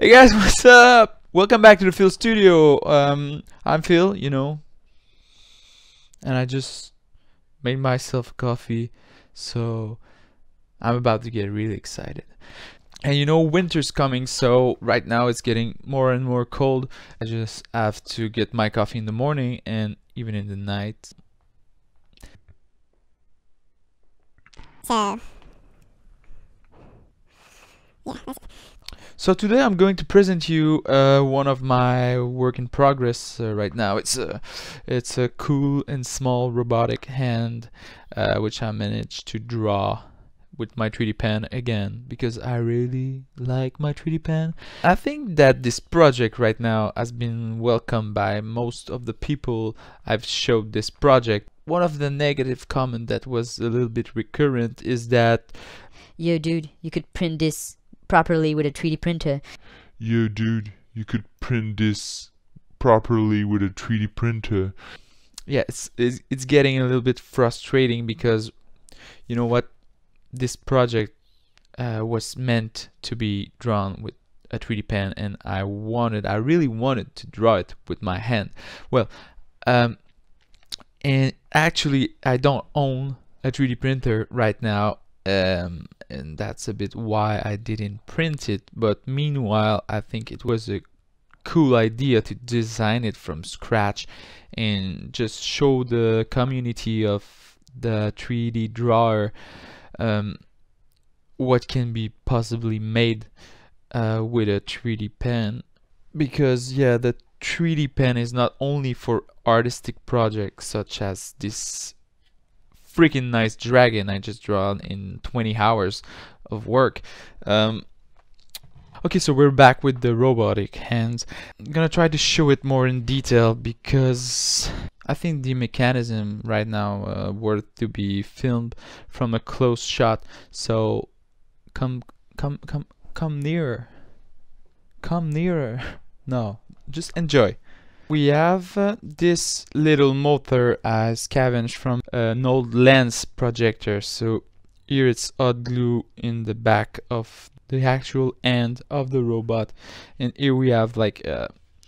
Hey guys, what's up? Welcome back to the Phil Studio. I'm Phil, you know, and I just made myself coffee, so I'm about to get really excited. And you know, winter's coming, so right now it's getting more and more cold. I just have to get my coffee in the morning and even in the night. So, yeah. So today I'm going to present you one of my work in progress right now. It's a cool and small robotic hand which I managed to draw with my 3D pen again, because I really like my 3D pen. I think that this project right now has been welcomed by most of the people I've showed this project. One of the negative comment that was a little bit recurrent is that, yo dude, you could print this properly with a 3D printer. Yo dude, you could print this properly with a 3D printer. Yeah, it's getting a little bit frustrating, because you know what, this project was meant to be drawn with a 3D pen, and I really wanted to draw it with my hand. Well, and actually I don't own a 3D printer right now, and that's a bit why I didn't print it. But meanwhile, I think it was a cool idea to design it from scratch and just show the community of the 3D drawer what can be possibly made with a 3D pen. Because yeah, the 3D pen is not only for artistic projects such as this freaking nice dragon I just drawn in 20 hours of work. Okay, so we're back with the robotic hands. I'm gonna try to show it more in detail, because I think the mechanism right now worth to be filmed from a close shot. So come nearer, come nearer. No, just enjoy. We have this little motor I scavenged from an old lens projector. So here it's hot glue in the back of the actual end of the robot, and here we have like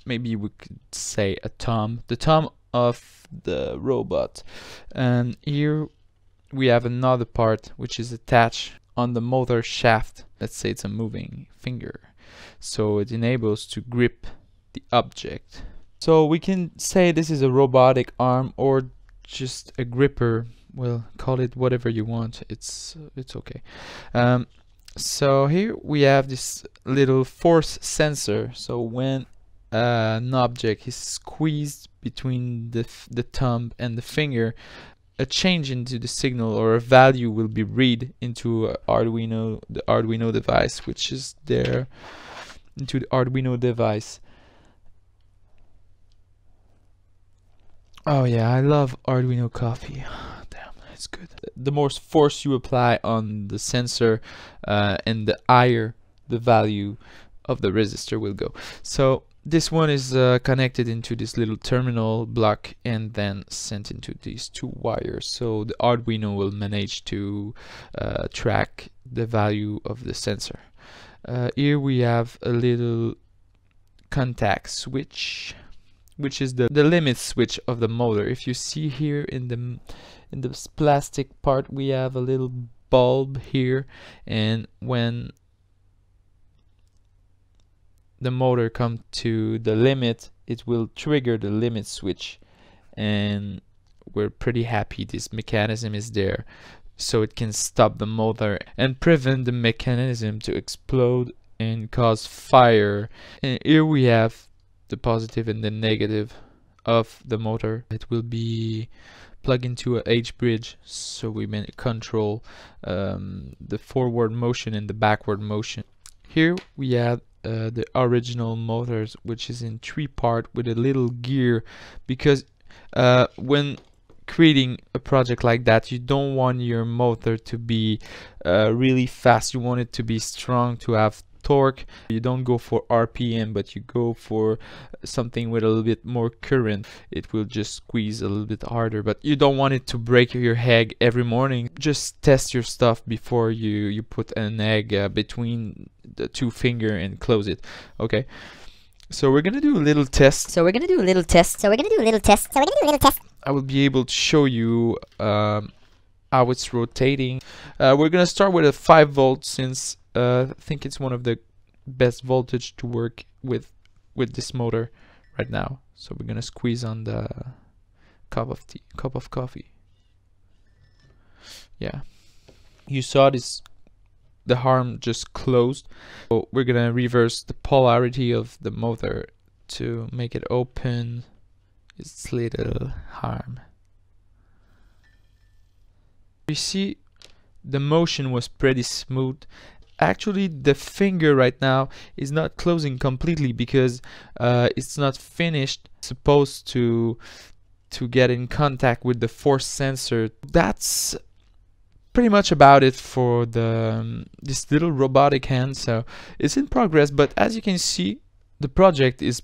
maybe we could say a thumb, the thumb of the robot, and here we have another part which is attached on the motor shaft. Let's say it's a moving finger, so it enables to grip the object. So we can say this is a robotic arm or just a gripper. Well, call it whatever you want. It's okay. So here we have this little force sensor. So when an object is squeezed between the thumb and the finger, a change into the signal or a value will be read into the Arduino device, which is there, into the Arduino device. Oh yeah, I love Arduino coffee. Damn, that's good. The more force you apply on the sensor, and the higher the value of the resistor will go. So this one is connected into this little terminal block and then sent into these two wires. So the Arduino will manage to track the value of the sensor. Here we have a little contact switch, which is the limit switch of the motor. If you see here in this plastic part, we have a little bulb here, and when the motor comes to the limit, it will trigger the limit switch, and we're pretty happy this mechanism is there, so it can stop the motor and prevent the mechanism to explode and cause fire. And here we have the positive and the negative of the motor. It will be plugged into a H bridge, so we may control the forward motion and the backward motion. Here we have the original motors, which is in three part with a little gear, because when creating a project like that, you don't want your motor to be really fast. You want it to be strong, to have torque, you don't go for RPM, but you go for something with a little bit more current, it will just squeeze a little bit harder. But you don't want it to break your egg every morning. Just test your stuff before you put an egg between the two finger and close it. Okay, so we're gonna do a little test. I will be able to show you how it's rotating. We're gonna start with a 5 volt, since I think it's one of the best voltage to work with this motor right now. So we're gonna squeeze on the cup of coffee. Yeah, you saw this, the arm just closed. So we're gonna reverse the polarity of the motor to make it open its little arm. You see, the motion was pretty smooth. Actually, the finger right now is not closing completely because it's not finished. It's supposed to get in contact with the force sensor. That's pretty much about it for the this little robotic hand. So it's in progress, but as you can see, the project is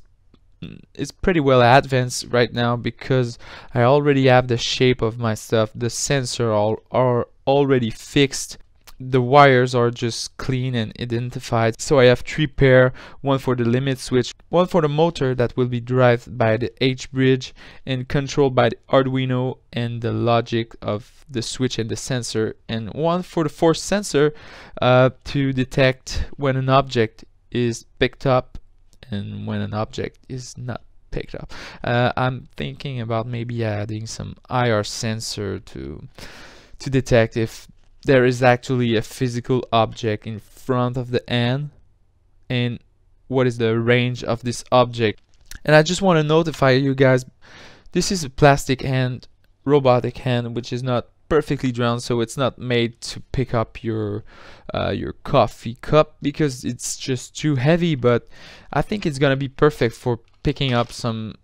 pretty well advanced right now because I already have the shape of my stuff. The sensor are already fixed. The wires are just clean and identified. So I have 3 pair, one for the limit switch, one for the motor that will be driven by the H bridge and controlled by the Arduino and the logic of the switch and the sensor, and one for the force sensor to detect when an object is picked up and when an object is not picked up. I'm thinking about maybe adding some IR sensor to detect if there is actually a physical object in front of the hand and what is the range of this object. And I just want to notify you guys, this is a plastic hand, robotic hand, which is not perfectly round, so it's not made to pick up your coffee cup because it's just too heavy. But I think it's gonna be perfect for picking up some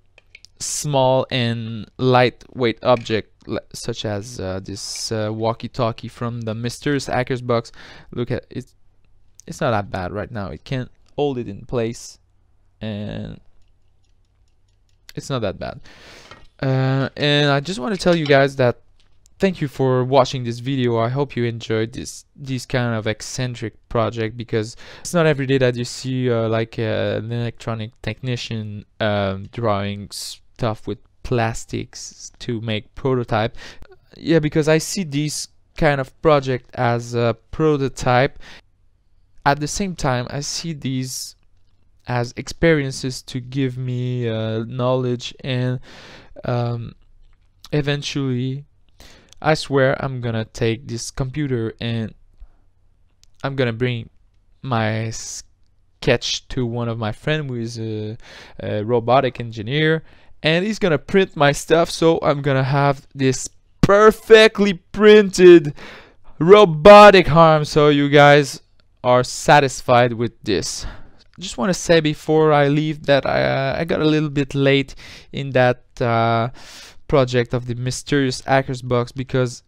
small and lightweight object, such as this walkie-talkie from the mysterious hacker's box. Look at it, it's not that bad right now. It can hold it in place and it's not that bad. And I just want to tell you guys that thank you for watching this video. I hope you enjoyed this kind of eccentric project, because it's not every day that you see like an electronic technician drawing stuff with plastics to make prototype. Yeah, because I see this kind of project as a prototype. At the same time, I see these as experiences to give me knowledge, and eventually I swear I'm gonna take this computer and I'm gonna bring my sketch to one of my friends who is a robotic engineer, and he's gonna print my stuff. So I'm gonna have this perfectly printed robotic arm, so you guys are satisfied with this. Just want to say before I leave that I got a little bit late in that project of the mysterious hacker's box, because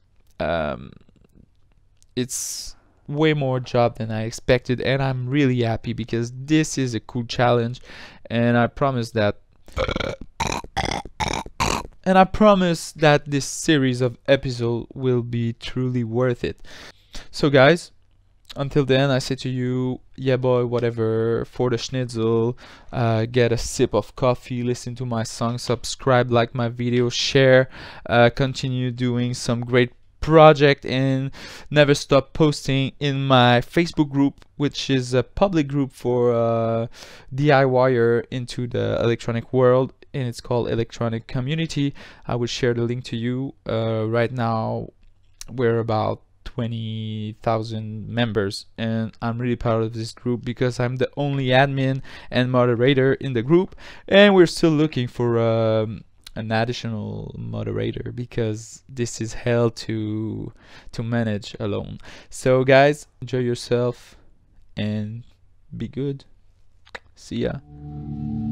it's way more job than I expected, and I'm really happy because this is a cool challenge, and I promise that this series of episodes will be truly worth it. So guys, until then, I say to you, yeah boy, whatever, for the schnitzel, get a sip of coffee, listen to my song, subscribe, like my video, share, continue doing some great project, and never stop posting in my Facebook group, which is a public group for DIYer into the electronic world, and it's called Electronic Community. I will share the link to you. Right now, we're about 20,000 members, and I'm really proud of this group because I'm the only admin and moderator in the group, and we're still looking for an additional moderator because this is hell to manage alone. So guys, enjoy yourself and be good. See ya.